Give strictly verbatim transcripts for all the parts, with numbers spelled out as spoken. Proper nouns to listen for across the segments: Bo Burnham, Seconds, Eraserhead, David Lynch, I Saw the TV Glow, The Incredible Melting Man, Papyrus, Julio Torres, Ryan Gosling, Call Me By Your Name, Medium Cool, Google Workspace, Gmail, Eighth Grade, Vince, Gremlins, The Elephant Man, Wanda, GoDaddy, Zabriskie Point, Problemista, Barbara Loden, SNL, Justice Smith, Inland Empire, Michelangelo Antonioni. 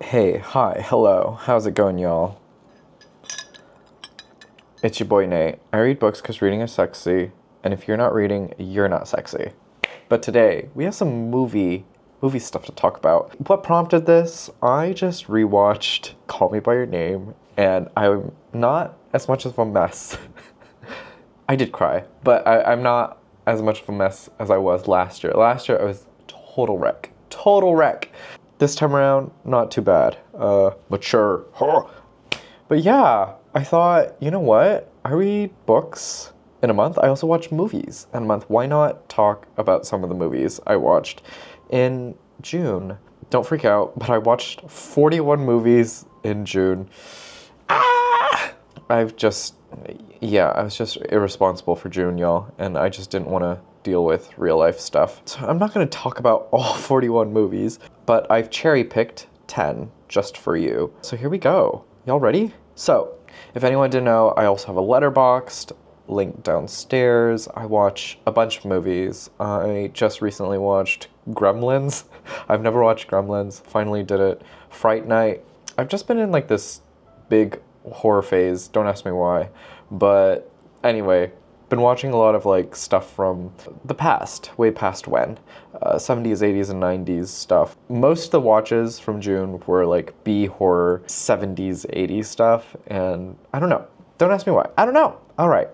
Hey, hi, hello, how's it going, y'all? It's your boy Nate. I read books because reading is sexy, and if you're not reading, you're not sexy. But today, we have some movie, movie stuff to talk about. What prompted this? I just rewatched Call Me By Your Name, and I'm not as much of a mess. I did cry, but I, I'm not as much of a mess as I was last year. Last year, I was total wreck, total wreck. This time around, not too bad. Uh, mature. But yeah, I thought, you know what? I read books in a month. I also watch movies in a month. Why not talk about some of the movies I watched in June? Don't freak out, but I watched forty-one movies in June. Ah! I've just, yeah, I was just irresponsible for June, y'all, and I just didn't want to deal with real life stuff. So I'm not gonna talk about all forty-one movies, but I've cherry picked ten just for you. So here we go. Y'all ready? So if anyone didn't know, I also have a Letterboxd link downstairs. I watch a bunch of movies. I just recently watched Gremlins. I've never watched Gremlins, finally did it. Fright Night. I've just been in like this big horror phase, don't ask me why, but anyway, been watching a lot of like stuff from the past, way past when, uh, seventies, eighties, and nineties stuff. Most of the watches from June were like B-horror seventies, eighties stuff, and I don't know. Don't ask me why. I don't know. All right.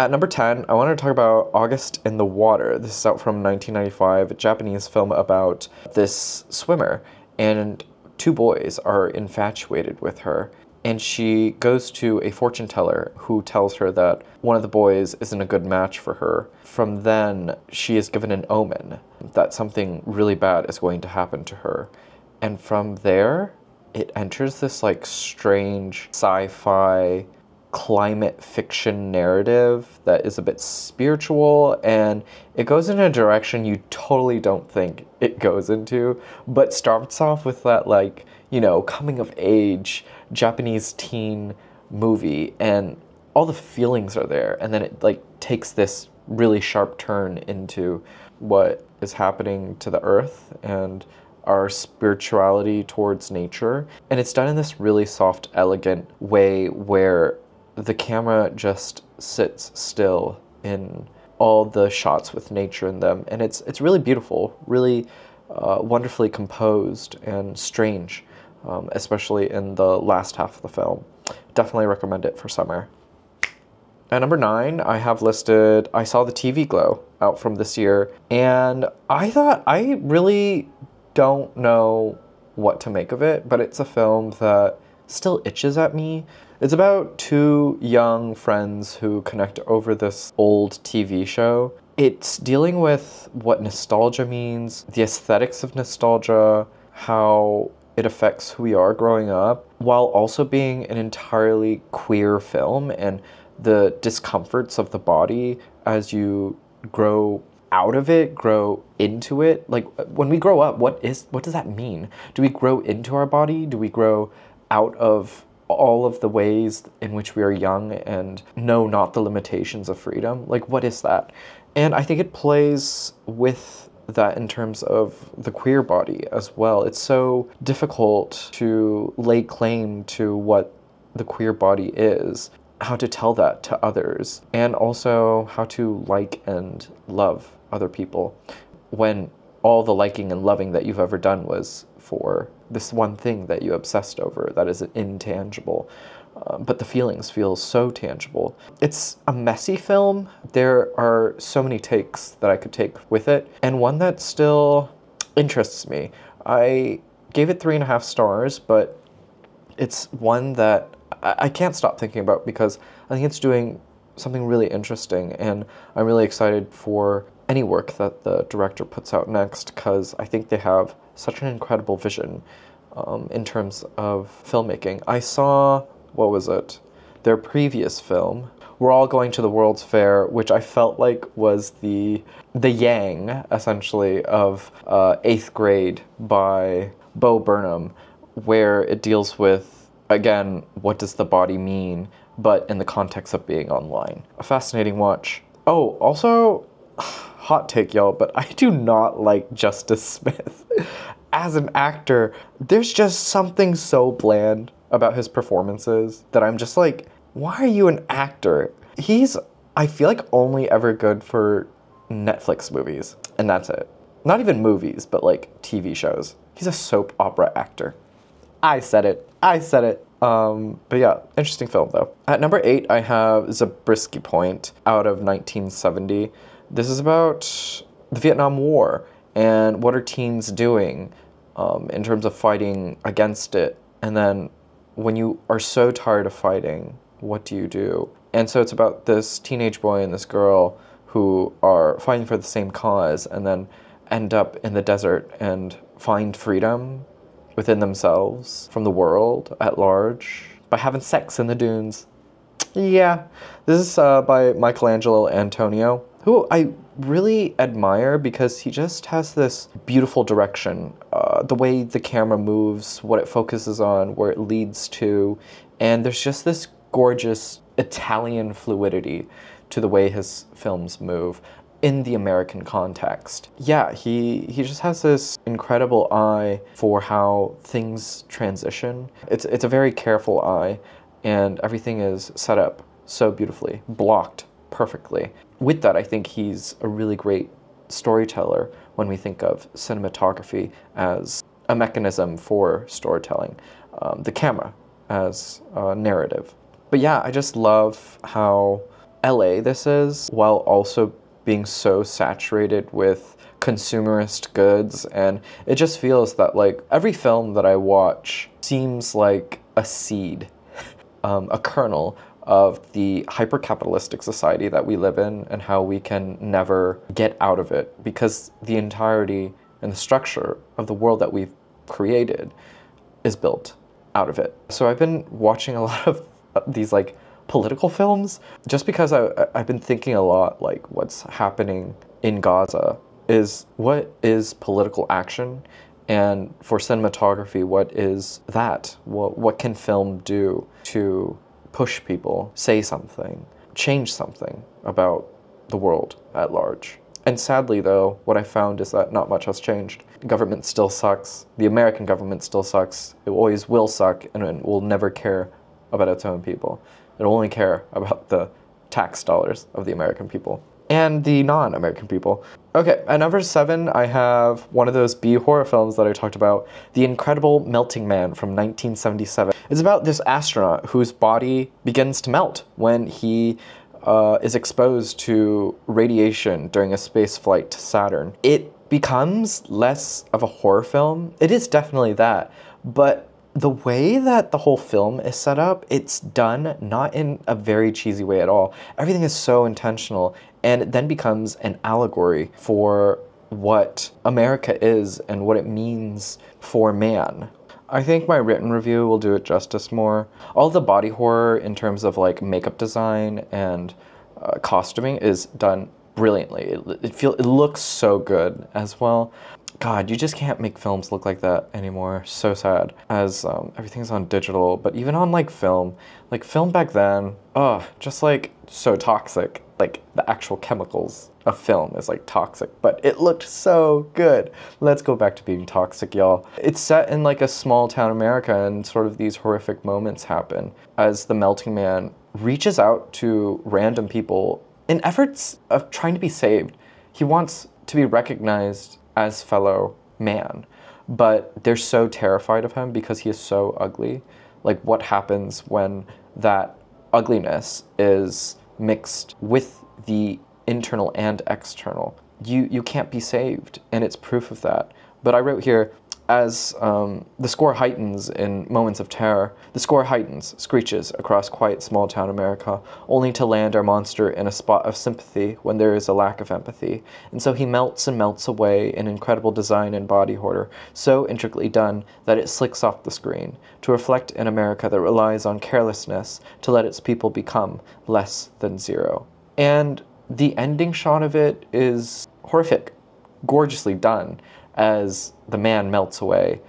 At number ten, I wanted to talk about August in the Water. This is out from nineteen ninety-five, a Japanese film about this swimmer, and two boys are infatuated with her. And she goes to a fortune teller who tells her that one of the boys isn't a good match for her. From then, she is given an omen that something really bad is going to happen to her. And from there, it enters this like strange sci-fi climate fiction narrative that is a bit spiritual, and it goes in a direction you totally don't think it goes into, but starts off with that like, you know, coming of age Japanese teen movie, and all the feelings are there, and then it like takes this really sharp turn into what is happening to the earth and our spirituality towards nature. And it's done in this really soft, elegant way where the camera just sits still in all the shots with nature in them, and it's it's really beautiful, really uh, wonderfully composed and strange. Um, especially in the last half of the film. Definitely recommend it for summer. At number nine, I have listed I Saw the T V Glow, out from this year, and I thought, I really don't know what to make of it, but it's a film that still itches at me. It's about two young friends who connect over this old T V show. It's dealing with what nostalgia means, the aesthetics of nostalgia, how it affects who we are growing up, while also being an entirely queer film, and the discomforts of the body as you grow out of it, grow into it. Like when we grow up, what is what does that mean? Do we grow into our body? Do we grow out of all of the ways in which we are young and know not the limitations of freedom? Like what is that? And I think it plays with that in terms of the queer body as well. It's so difficult to lay claim to what the queer body is, how to tell that to others, and also how to like and love other people when all the liking and loving that you've ever done was for this one thing that you obsessed over that is intangible. Um, but the feelings feel so tangible. It's a messy film. There are so many takes that I could take with it, and one that still interests me. I gave it three and a half stars, but it's one that I, I can't stop thinking about because I think it's doing something really interesting, and I'm really excited for any work that the director puts out next because I think they have such an incredible vision um, in terms of filmmaking. I saw... What was it? their previous film, We're All Going to the World's Fair, which I felt like was the the yang, essentially, of uh, Eighth Grade by Bo Burnham, where it deals with, again, what does the body mean, but in the context of being online. A fascinating watch. Oh, also, hot take, y'all, but I do not like Justice Smith. As an actor, there's just something so bland about his performances that I'm just like, why are you an actor? He's, I feel like, only ever good for Netflix movies, and that's it. Not even movies, but like T V shows. He's a soap opera actor. I said it, I said it. Um, but yeah, interesting film though. At number eight, I have Zabriskie Point out of nineteen seventy. This is about the Vietnam War and what are teens doing um, in terms of fighting against it. And then when you are so tired of fighting, what do you do? And so it's about this teenage boy and this girl who are fighting for the same cause and then end up in the desert and find freedom within themselves from the world at large by having sex in the dunes. Yeah, this is uh, by Michelangelo Antonioni, who I really admire because he just has this beautiful direction. Uh, the way the camera moves, what it focuses on, where it leads to, and there's just this gorgeous Italian fluidity to the way his films move in the American context. Yeah, he, he just has this incredible eye for how things transition. It's, it's a very careful eye, and everything is set up so beautifully, blocked perfectly. With that, I think he's a really great storyteller when we think of cinematography as a mechanism for storytelling, um, the camera as a narrative. But yeah, I just love how L A this is, while also being so saturated with consumerist goods, and it just feels that like every film that I watch seems like a seed, um, a kernel of the hyper-capitalistic society that we live in and how we can never get out of it because the entirety and the structure of the world that we've created is built out of it. So I've been watching a lot of these like political films just because I, I've been thinking a lot like what's happening in Gaza is what is political action, and for cinematography, what is that? What, what can film do to push people, say something, change something about the world at large? And sadly though, what I found is that not much has changed. Government still sucks. The American government still sucks. It always will suck, and it will never care about its own people. It'll only care about the tax dollars of the American people and the non-American people. Okay, at number seven, I have one of those B-horror films that I talked about, The Incredible Melting Man from nineteen seventy-seven. It's about this astronaut whose body begins to melt when he uh, is exposed to radiation during a space flight to Saturn. It becomes less of a horror film. It is definitely that, but the way that the whole film is set up, it's done not in a very cheesy way at all. Everything is so intentional, and it then becomes an allegory for what America is and what it means for man. I think my written review will do it justice more. All the body horror in terms of like makeup design and uh, costuming is done brilliantly. It, it, feel, it looks so good as well. God, you just can't make films look like that anymore. So sad, as um, everything's on digital, but even on like film, like film back then, oh, just like so toxic. Like the actual chemicals of film is like toxic, but it looked so good. Let's go back to being toxic, y'all. It's set in like a small town America, and sort of these horrific moments happen as the melting man reaches out to random people in efforts of trying to be saved. He wants to be recognized as fellow man, but they're so terrified of him because he is so ugly. Like what happens when that ugliness is mixed with the internal and external? You, you can't be saved, and it's proof of that. But I wrote here, as um, the score heightens in moments of terror, the score heightens, screeches across quiet small-town America, only to land our monster in a spot of sympathy when there is a lack of empathy. And so he melts and melts away in incredible design and body horror, so intricately done that it slicks off the screen, to reflect an America that relies on carelessness to let its people become less than zero. And the ending shot of it is horrific, gorgeously done, as the man melts away.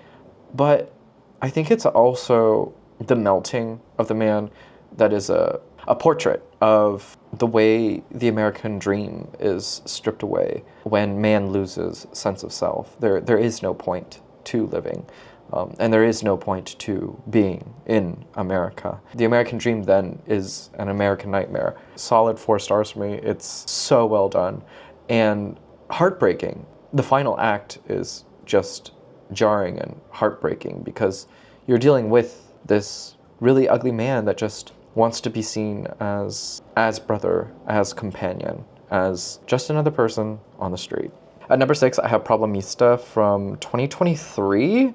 But I think it's also the melting of the man that is a, a portrait of the way the American dream is stripped away when man loses sense of self. There, there is no point to living, um, and there is no point to being in America. The American dream then is an American nightmare. Solid four stars for me. It's so well done and heartbreaking. The final act is just jarring and heartbreaking because you're dealing with this really ugly man that just wants to be seen as, as brother, as companion, as just another person on the street. At number six, I have Problemista from twenty twenty-three.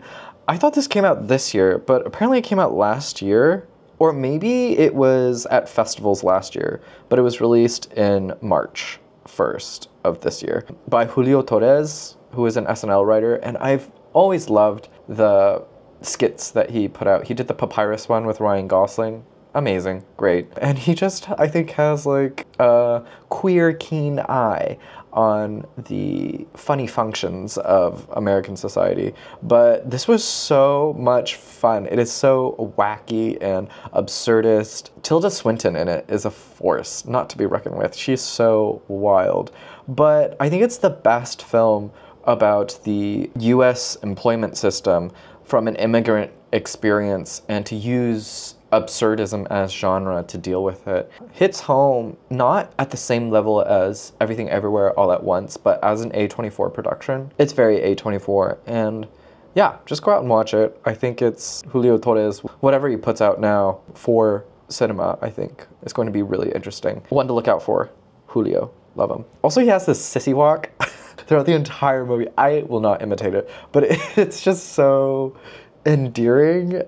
I thought this came out this year, but apparently it came out last year, or maybe it was at festivals last year, but it was released in March first of this year by Julio Torres, who is an S N L writer, and I've always loved the skits that he put out. He did the Papyrus one with Ryan Gosling. Amazing, great. And he just, I think, has like a queer keen eye on the funny functions of American society. But this was so much fun. It is so wacky and absurdist. Tilda Swinton in it is a force not to be reckoned with. She's so wild. But I think it's the best film about the U S employment system from an immigrant experience, and to use absurdism as genre to deal with it. Hits home, not at the same level as Everything Everywhere All At Once, but as an A twenty-four production. It's very A twenty-four, and yeah, just go out and watch it. I think it's Julio Torres. Whatever he puts out now for cinema, I think it's going to be really interesting. One to look out for, Julio, love him. Also, he has this sissy walk throughout the entire movie. I will not imitate it, but it's just so endearing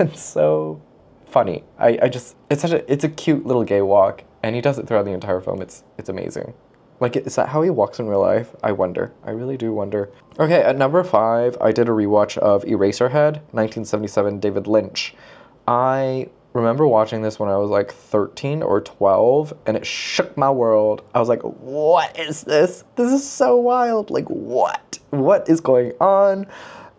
and so funny. I, I just, it's such a, it's a cute little gay walk, and he does it throughout the entire film. It's, it's amazing. Like, is that how he walks in real life? I wonder. I really do wonder. Okay, at number five, I did a rewatch of Eraserhead, nineteen seventy-seven, David Lynch. I remember watching this when I was like thirteen or twelve, and it shook my world. I was like, what is this? This is so wild. Like, what? What is going on?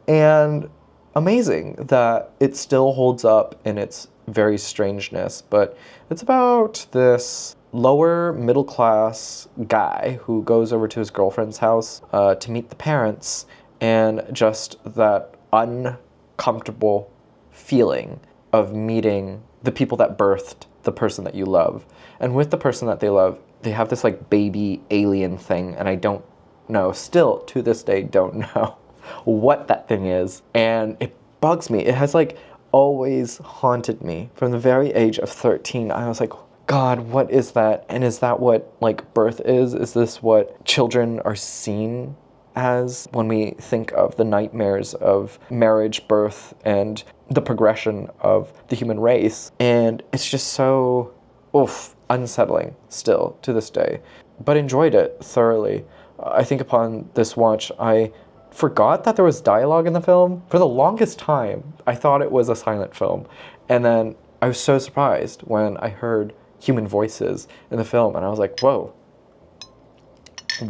And amazing that it still holds up in its very strangeness, but it's about this lower middle class guy who goes over to his girlfriend's house uh, to meet the parents, and just that uncomfortable feeling of meeting the people that birthed the person that you love. And with the person that they love, they have this like baby alien thing, and I don't know, still to this day don't know what that thing is, and it bugs me. It has like always haunted me from the very age of thirteen. I was like, God, what is that? And is that what like birth is? Is this what children are seen as when we think of the nightmares of marriage, birth, and the progression of the human race? And it's just so, oof, unsettling still to this day, but enjoyed it thoroughly. I think upon this watch, I forgot that there was dialogue in the film. For the longest time, I thought it was a silent film. And then I was so surprised when I heard human voices in the film, and I was like, whoa,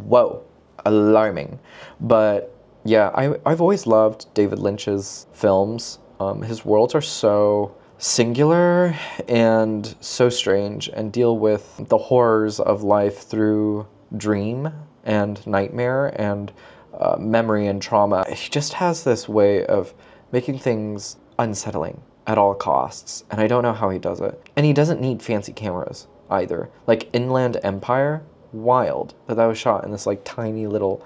whoa, alarming. But yeah, I, I've always loved David Lynch's films. Um, his worlds are so singular and so strange, and deal with the horrors of life through dream and nightmare and Uh, memory and trauma. He just has this way of making things unsettling at all costs, and I don't know how he does it. And he doesn't need fancy cameras either. Like Inland Empire, wild that that was shot in this like tiny little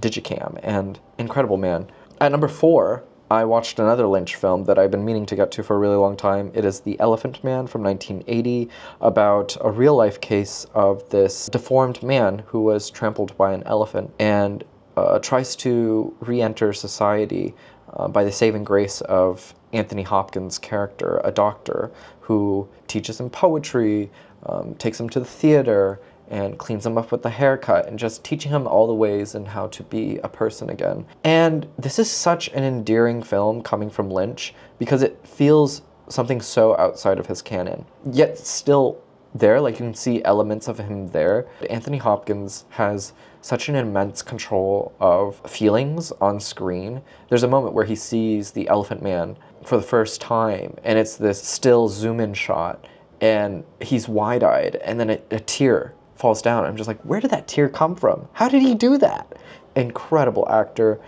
digicam, and incredible, man. At number four, I watched another Lynch film that I've been meaning to get to for a really long time. It is The Elephant Man from nineteen eighty, about a real life case of this deformed man who was trampled by an elephant, and uh, tries to re-enter society uh, by the saving grace of Anthony Hopkins' character, a doctor who teaches him poetry, um, takes him to the theater, and cleans him up with a haircut, and just teaching him all the ways and how to be a person again. And this is such an endearing film coming from Lynch, because it feels something so outside of his canon, yet still there, like you can see elements of him there. Anthony Hopkins has such an immense control of feelings on screen. There's a moment where he sees the Elephant Man for the first time, and it's this still zoom-in shot, and he's wide-eyed, and then a, a tear falls down. I'm just like, where did that tear come from? How did he do that? Incredible actor,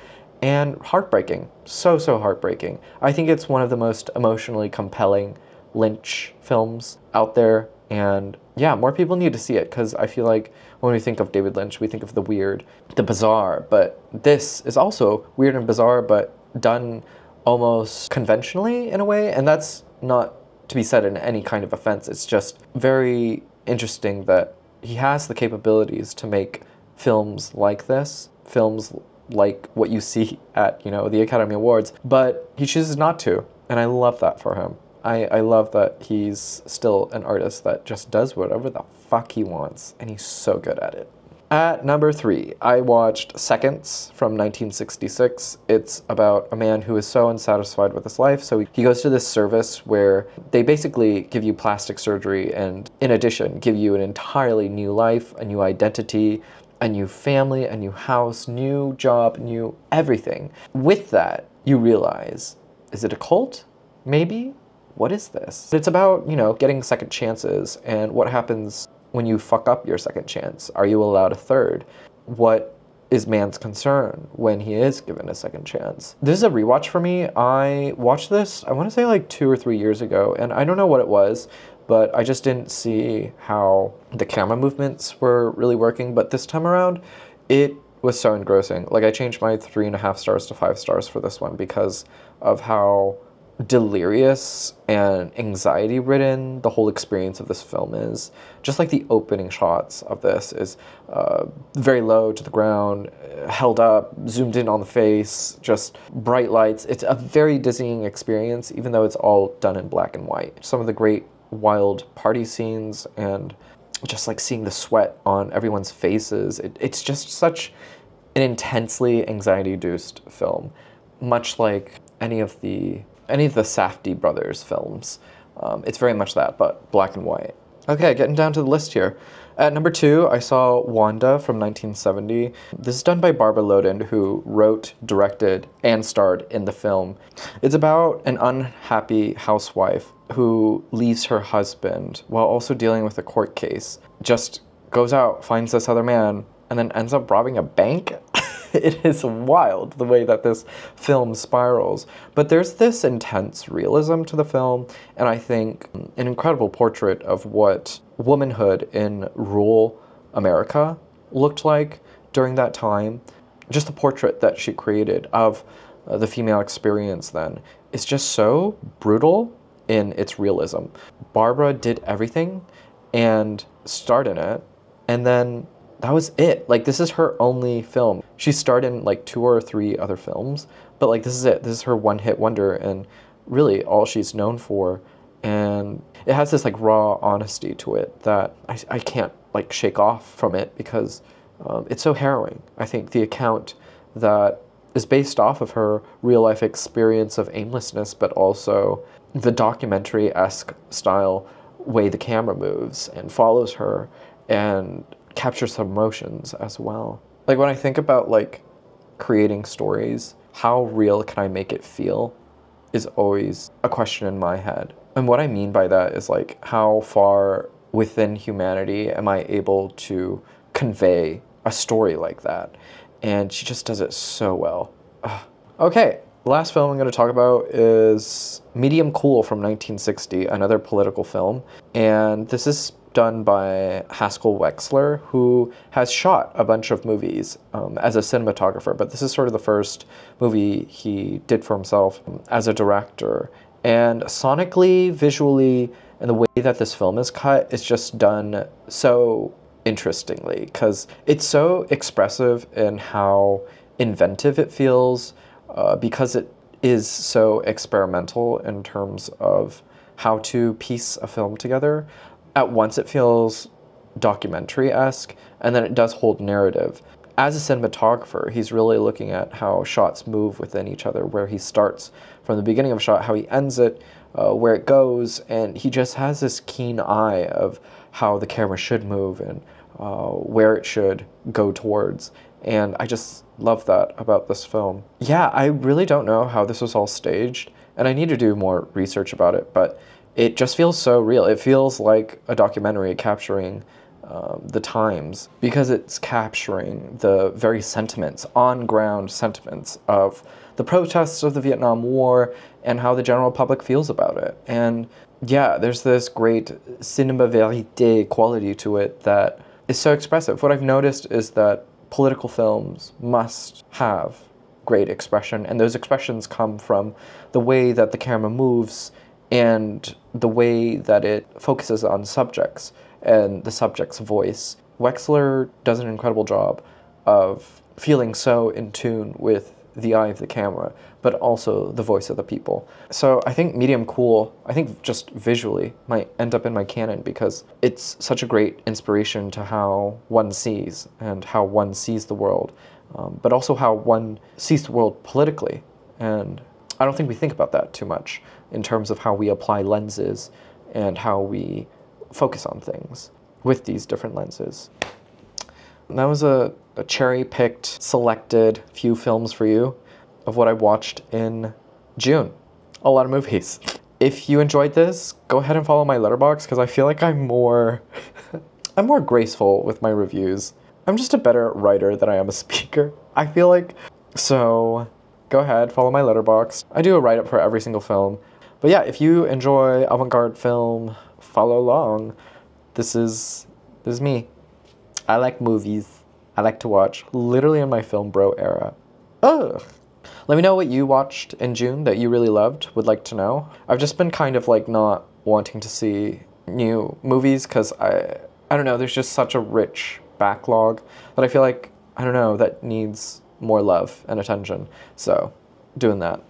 and heartbreaking. So, so heartbreaking. I think it's one of the most emotionally compelling Lynch films out there. And yeah, more people need to see it, because I feel like when we think of David Lynch, we think of the weird, the bizarre, but this is also weird and bizarre, but done almost conventionally in a way. And that's not to be said in any kind of offense. It's just very interesting that he has the capabilities to make films like this, films like what you see at, you know, the Academy Awards, but he chooses not to, and I love that for him. I, I love that he's still an artist that just does whatever the fuck he wants, and he's so good at it. At number three, I watched Seconds from nineteen sixty-six. It's about a man who is so unsatisfied with his life, so he goes to this service where they basically give you plastic surgery and, in addition, give you an entirely new life, a new identity, a new family, a new house, new job, new everything. With that, you realize, is it a cult? Maybe? What is this? It's about, you know, getting second chances and what happens when you fuck up your second chance. Are you allowed a third? What is man's concern when he is given a second chance? This is a rewatch for me. I watched this, I want to say like two or three years ago, and I don't know what it was, but I just didn't see how the camera movements were really working. But this time around, it was so engrossing. Like, I changed my three and a half stars to five stars for this one because of how delirious and anxiety-ridden the whole experience of this film is. Just like the opening shots of this is uh, very low to the ground, held up, zoomed in on the face, just bright lights. It's a very dizzying experience, even though it's all done in black and white. Some of the great wild party scenes, and just like seeing the sweat on everyone's faces. It, it's just such an intensely anxiety-induced film, much like any of the any of the Safdie brothers films. Um, it's very much that, but black and white. Okay, getting down to the list here. At number two, I saw Wanda from nineteen seventy. This is done by Barbara Loden, who wrote, directed, and starred in the film. It's about an unhappy housewife who leaves her husband while also dealing with a court case, just goes out, finds this other man, and then ends up robbing a bank. It is wild the way that this film spirals, but there's this intense realism to the film, and I think an incredible portrait of what womanhood in rural America looked like during that time. Just the portrait that she created of uh, the female experience then is just so brutal in its realism. Barbara did everything and starred in it, and then that was it. Like, this is her only film. She starred in like two or three other films, but like, this is it. This is her one hit wonder, and really all she's known for. And it has this like raw honesty to it that I, I can't like shake off from it, because um, it's so harrowing. I think the account that is based off of her real life experience of aimlessness, but also the documentary-esque style way the camera moves and follows her and capture some emotions as well. Like, when I think about like creating stories, how real can I make it feel is always a question in my head. And what I mean by that is like, how far within humanity am I able to convey a story like that? And she just does it so well. Ugh. Okay, last film I'm going to talk about is Medium Cool from nineteen sixty, another political film. And this is done by Haskell Wexler, who has shot a bunch of movies um, as a cinematographer, but this is sort of the first movie he did for himself as a director. And sonically, visually, and the way that this film is cut is just done so interestingly, because it's so expressive in how inventive it feels, uh, because it is so experimental in terms of how to piece a film together. At once it feels documentary-esque, and then it does hold narrative. As a cinematographer, he's really looking at how shots move within each other, where he starts from the beginning of a shot, how he ends it, uh, where it goes, and he just has this keen eye of how the camera should move and uh, where it should go towards. And I just love that about this film. Yeah, I really don't know how this was all staged, and I need to do more research about it, but it just feels so real. It feels like a documentary capturing Um, the times, because it's capturing the very sentiments, on-ground sentiments of the protests of the Vietnam War and how the general public feels about it. And yeah, there's this great cinema verite quality to it that is so expressive. What I've noticed is that political films must have great expression, and those expressions come from the way that the camera moves and the way that it focuses on subjects and the subject's voice. Wexler does an incredible job of feeling so in tune with the eye of the camera, but also the voice of the people. So I think Medium Cool, I think just visually, might end up in my canon because it's such a great inspiration to how one sees and how one sees the world, um, but also how one sees the world politically. And I don't think we think about that too much in terms of how we apply lenses and how we focus on things with these different lenses. And that was a, a cherry-picked, selected few films for you of what I watched in June. A lot of movies. If you enjoyed this, go ahead and follow my Letterboxd, because I feel like I'm more, I'm more graceful with my reviews. I'm just a better writer than I am a speaker, I feel like. So go ahead, follow my Letterboxd. I do a write-up for every single film. But yeah, if you enjoy avant-garde film, follow along. This is, this is me. I like movies. I like to watch, literally in my film bro era. Ugh. Let me know what you watched in June that you really loved, would like to know. I've just been kind of like not wanting to see new movies because I, I don't know, there's just such a rich backlog that I feel like, I don't know, that needs more love and attention. So, doing that.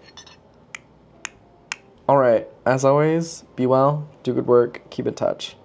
All right, as always, be well, do good work, keep in touch.